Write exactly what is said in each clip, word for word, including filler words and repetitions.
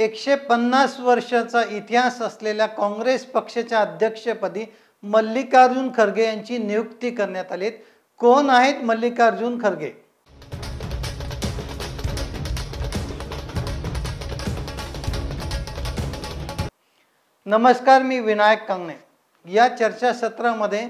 एकशे पन्नास वर्षाचा इतिहास असलेल्या काँग्रेस पक्षाच्या अध्यक्षपदी मल्लिकार्जुन खरगे यांची नियुक्ती करण्यात आली। कोण आहेत मल्लिकार्जुन खरगे? नमस्कार, मी विनायक कांगणे। या चर्चासत्रामध्ये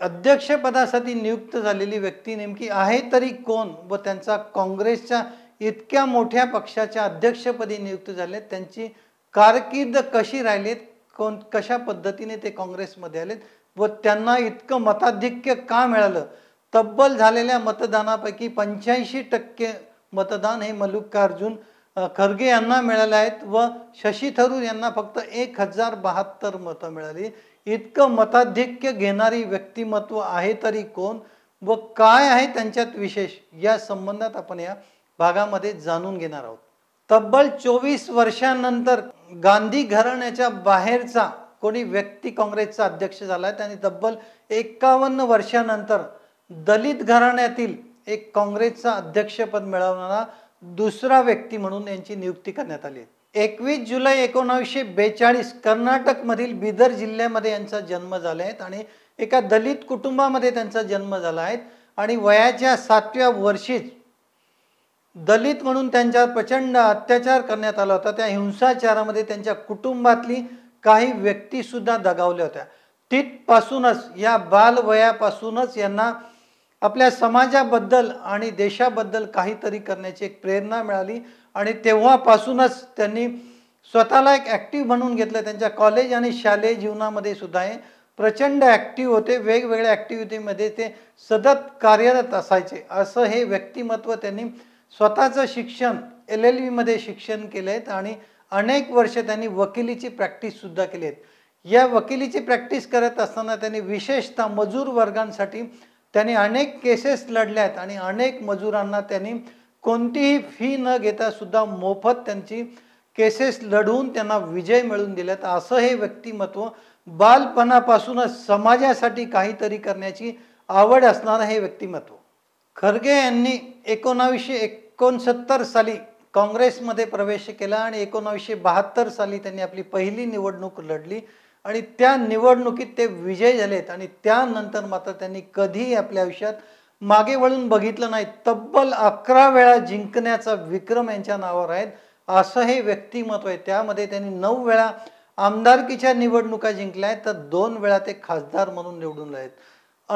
अध्यक्षपदासाठी नियुक्त झालेली व्यक्ती नेमकी आहे तरी कोण व त्यांचा काँग्रेसच्या इतक्या मोठ्या पक्षाच्या अध्यक्षपदी नियुक्त झाले, त्यांची कारकीर्द कशी राहिली, कोण कशा पद्धतीने ते काँग्रेसमध्ये आले व त्यांना इतकं मताधिक्य का मिळालं। तब्बल झालेल्या मतदानापैकी पंच्याऐंशी टक्के मतदान हे मल्लिकार्जुन खरगे यांना मिळाले आहेत व शशी थरूर यांना फक्त एक हजार बहात्तर मतं मिळाली। इतकं मताधिक्य घेणारी व्यक्तिमत्व आहे तरी कोण व काय आहे त्यांच्यात विशेष, या संबंधात आपण या भागामध्ये जाणून घेणार आहोत। तब्बल चोवीस वर्षांनंतर गांधी घराण्याच्या बाहेरचा कोणी व्यक्ती काँग्रेसचा अध्यक्ष झाला आहे आणि तब्बल एकावन्न वर्षांनंतर दलित घराण्यातील एक काँग्रेसचा अध्यक्षपद मिळवणारा दुसरा व्यक्ती म्हणून यांची नियुक्ती करण्यात आली। एकवीस जुलै एकोणीसशे बेचाळीस कर्नाटक मधील बिदर जिल्ह्यामध्ये यांचा जन्म झाला आहे आणि एका दलित कुटुंबामध्ये त्यांचा जन्म झाला आहे आणि वयाच्या सातव्या वर्षीच दलित म्हणून त्यांच्यावर प्रचंड अत्याचार करण्यात आला होता। त्या हिंसाचारामध्ये त्यांच्या कुटुंबातली काही व्यक्ती सुद्धा दगावल्या होत्या। तिथपासूनच, या बालवयापासूनच यांना आपल्या समाजाबद्दल आणि देशाबद्दल काहीतरी करण्याची एक प्रेरणा मिळाली आणि तेव्हापासूनच त्यांनी स्वतःला एक ॲक्टिव्ह बनवून घेतलं। त्यांच्या कॉलेज आणि शालेय जीवनामध्ये सुद्धा हे प्रचंड ॲक्टिव्ह होते। वेगवेगळ्या ॲक्टिव्हिटीमध्ये ते सतत कार्यरत असायचे। असं हे व्यक्तिमत्व त्यांनी स्वतःचं शिक्षण एल एल व्हीमध्ये शिक्षण केले आहेत आणि अनेक वर्ष त्यांनी वकिलीची प्रॅक्टिससुद्धा केली आहेत। या वकिलीची प्रॅक्टिस करत असताना त्यांनी विशेषतः मजूर वर्गांसाठी त्यांनी अनेक केसेस लढल्या आहेत आणि अनेक मजुरांना त्यांनी कोणतीही फी न घेता सुद्धा मोफत त्यांची केसेस लढवून त्यांना विजय मिळवून दिल्यात। असं हे व्यक्तिमत्व, बालपणापासूनच समाजासाठी काहीतरी करण्याची आवड असणारं हे व्यक्तिमत्व। खरगे यांनी एकोणावीसशे एकोणसत्तर साली काँग्रेसमध्ये प्रवेश केला आणि एकोणावीसशे बहात्तर साली त्यांनी आपली पहिली निवडणूक लढली आणि त्या निवडणुकीत ते विजयी झालेत आणि त्यानंतर मात्र त्यांनी कधीही आपल्या आयुष्यात मागे वळून बघितलं नाही। तब्बल अकरा वेळा जिंकण्याचा विक्रम यांच्या नावावर आहे। असं हे व्यक्तिमत्व आहे। त्यामध्ये त्यांनी नऊ वेळा आमदारकीच्या निवडणुका जिंकल्या आहेत तर दोन वेळा ते खासदार म्हणून निवडून आले आहेत।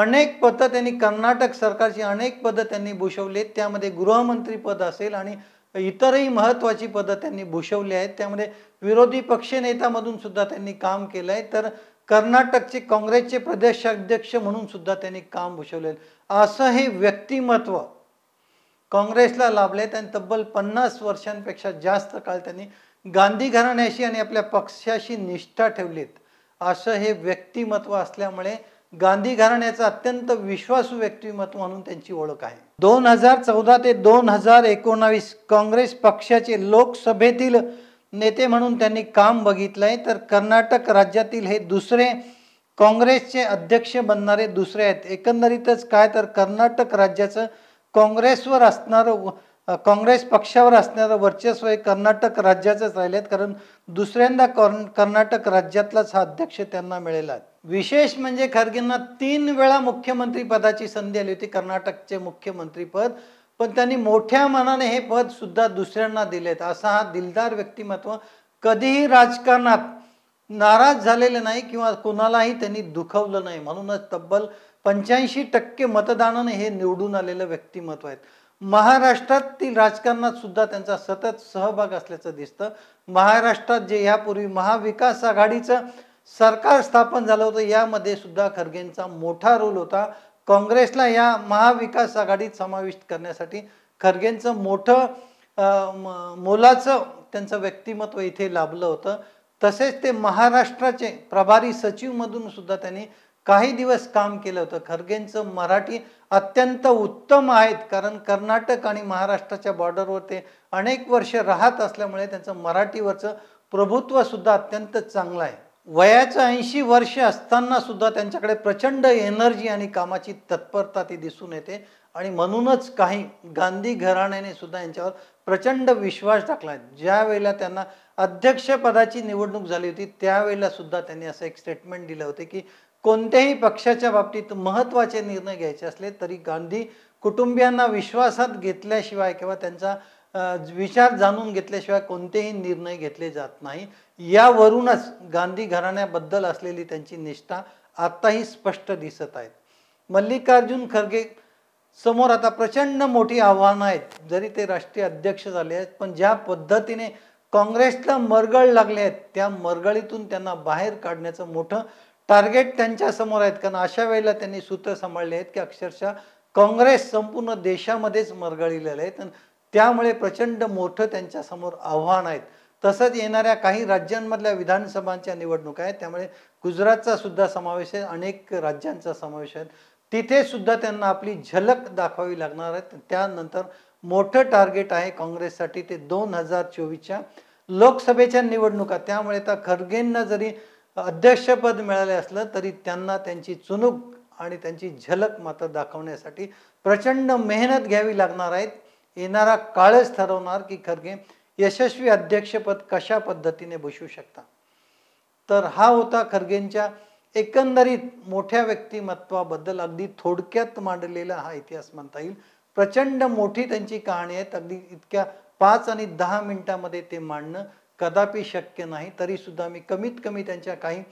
अनेक पद त्यांनी कर्नाटक सरकारची अनेक पद त्यांनी भूषवलीत, त्यामध्ये गृहमंत्री पद असेल आणि इतरही महत्त्वाची पद त्यांनी भूषवली आहेत। त्यामध्ये विरोधी पक्षनेता म्हणून सुद्धा त्यांनी काम केलं आहे तर कर्नाटकचे काँग्रेसचे प्रदेशाध्यक्ष म्हणून सुद्धा त्यांनी काम भूषवले। असं हे व्यक्तिमत्व काँग्रेसला लाभले आणि तब्बल पन्नास वर्षांपेक्षा जास्त काळ त्यांनी गांधी घराण्याशी आणि आपल्या पक्षाशी निष्ठा ठेवलीत। असं हे व्यक्तिमत्व असल्यामुळे गांधी घराण्याचा अत्यंत विश्वासू व्यक्तिमत्व म्हणून त्यांची ओळख आहे। दोन हजार चौदा ते दोन हजार एकोणावीस काँग्रेस पक्षाचे लोकसभेतील नेते म्हणून त्यांनी काम बघितलंय तर कर्नाटक राज्यातील हे दुसरे काँग्रेसचे अध्यक्ष बनणारे दुसरे आहेत। एकंदरीतच काय तर कर्नाटक राज्याचं काँग्रेसवर असणारं काँग्रेस पक्षावर असणारं वर्चस्व हे कर्नाटक राज्याचंच राहिलेत, कारण दुसऱ्यांदा कर्नाटक राज्यातलाच हा अध्यक्ष त्यांना मिळाला आहे। विशेष म्हणजे खरगेंना तीन वेळा मुख्यमंत्री पदाची संधी आली होती, कर्नाटकचे मुख्यमंत्री पद, पण त्यांनी मोठ्या मनाने हे पद सुद्धा दुसऱ्यांना दिलेत। असा हा दिलदार व्यक्तिमत्व, कधीही राजकारणात नाराज झालेले नाही किंवा कोणालाही त्यांनी दुखवलं नाही, म्हणूनच तब्बल पंच्याऐंशी टक्के मतदानाने हे निवडून आलेलं व्यक्तिमत्व आहेत। महाराष्ट्रातील राजकारणात सुद्धा त्यांचा सतत सहभाग असल्याचं दिसतं। महाराष्ट्रात जे यापूर्वी महाविकास आघाडीचं सरकार स्थापन झालं होतं यामध्ये सुद्धा खरगेंचा मोठा रोल होता। काँग्रेसला या महाविकास आघाडीत समाविष्ट करण्यासाठी खरगेंचं मोठं मोलाचं त्यांचं व्यक्तिमत्व इथे लाभलं होतं। तसेच ते महाराष्ट्राचे प्रभारी सचिव म्हणून सुद्धा त्यांनी काही दिवस काम केलं होतं। खरगेंचं मराठी अत्यंत उत्तम आहेत, कारण कर्नाटक आणि महाराष्ट्राच्या बॉर्डरवर ते अनेक वर्ष राहत असल्यामुळे त्यांचं मराठीवरचं प्रभुत्व सुद्धा अत्यंत चांगलं आहे। वयाचं ऐंशी वर्ष असताना सुद्धा त्यांच्याकडे प्रचंड एनर्जी आणि कामाची तत्परता ती दिसून येते आणि म्हणूनच काही गांधी घराण्याने सुद्धा यांच्यावर प्रचंड विश्वास टाकला। ज्या वेळेला त्यांना अध्यक्ष पदाची निवडणूक झाली होती त्यावेळेला सुद्धा त्यांनी असं एक स्टेटमेंट दिलं होतं की कोणत्याही पक्षाच्या बाबतीत महत्त्वाचे निर्णय घ्यायचे असले तरी गांधी कुटुंबियांना विश्वासात घेतल्याशिवाय किंवा त्यांचा विचार जाणून घेतल्याशिवाय कोणतेही निर्णय घेतले जात नाही। यावरूनच गांधी घराण्याबद्दल असलेली त्यांची निष्ठा आताही स्पष्ट दिसत आहे। मल्लिकार्जुन खरगे समोर आता प्रचंड मोठी आव्हाने आहेत। जरी ते राष्ट्रीय अध्यक्ष झाले आहेत पण ज्या पद्धतीने काँग्रेसला मरगळ लागले आहेत त्या मरगळीतून त्यांना बाहेर काढण्याचं मोठं टार्गेट त्यांच्या समोर आहेत। कारण अशा वेळेला त्यांनी सूत्र सांभाळले आहेत की अक्षरशः काँग्रेस संपूर्ण देशामध्येच मरगळलेले आहे। त्यामुळे प्रचंड मोठं त्यांच्या समोर आव्हान आहेत। तसंच येणाऱ्या काही राज्यांमधल्या विधानसभांच्या निवडणुका आहेत त्यामुळे गुजरातचा सुद्धा समावेश आहे, अनेक राज्यांचा समावेश आहे, तिथे सुद्धा त्यांना आपली झलक दाखवावी लागणार आहे। त्यानंतर मोठं टार्गेट आहे काँग्रेससाठी ते दोन हजार चोवीसच्या लोकसभेच्या निवडणुका। त्यामुळे आता खरगेंना जरी अध्यक्षपद मिळाले असलं तरी त्यांना त्यांची चुणूक आणि त्यांची झलक मात्र दाखवण्यासाठी प्रचंड मेहनत घ्यावी लागणार आहे। येणारा काळच ठरवणार की खरगे यशस्वी अध्यक्षपद कशा पद्धतीने भूषू शकतात। तर हा होता खरगेंच्या एकंदरीत मोठ्या व्यक्तिमत्वाबद्दल अगदी थोडक्यात मांडलेला हा इतिहास म्हणता येईल। प्रचंड मोठी त्यांची कहाणी आहे। अगदी इतक्या पाच आणि दहा मिनिटांमध्ये ते मांडणं कदापि शक्य नाही तरी सुद्धा मी कमीत कमी त्यांच्या काही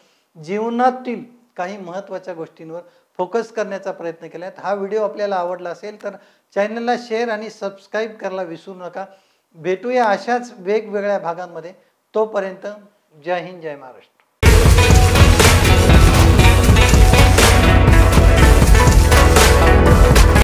जीवनातील काही महत्त्वाच्या गोष्टींवर फोकस करण्याचा प्रयत्न केला आहे। हा व्हिडिओ आपल्याला आवडला असेल तर चॅनलला शेअर आणि सबस्क्राइब करायला विसरू नका। भेटूया अशाच वेगवेगळ्या भागांमध्ये। तोपर्यंत जय हिंद, जय महाराष्ट्र।